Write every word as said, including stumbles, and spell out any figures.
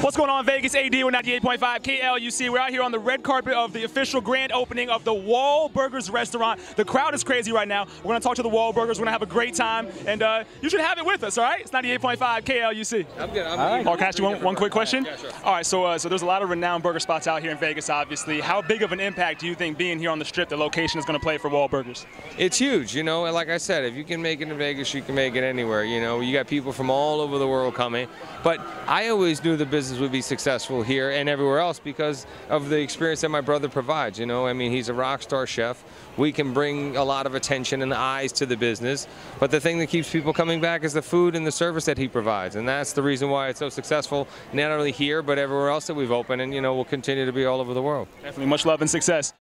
What's going on, Vegas? A D with ninety-eight point five K L U C. We're out here on the red carpet of the official grand opening of the Wahlburgers restaurant. The crowd is crazy right now. We're going to talk to the Wahlburgers. We're going to have a great time, and uh, you should have it with us, all right? It's ninety-eight point five K L U C. I'm good. I'm all right. Good. Oh, can I ask you one, one quick question? Yeah, sure. All right, so, uh, so there's a lot of renowned burger spots out here in Vegas, obviously. How big of an impact do you think being here on the Strip, the location, is going to play for Wahlburgers? It's huge, you know, and like I said, if you can make it in Vegas, you can make it anywhere, you know. You got people from all over the world coming, but I always knew the business would be successful here and everywhere else because of the experience that my brother provides. You know, I mean, he's a rock star chef. We can bring a lot of attention and eyes to the business, but the thing that keeps people coming back is the food and the service that he provides, and that's the reason why it's so successful, not only here but everywhere else that we've opened, and you know, we'll continue to be all over the world. Definitely much love and success.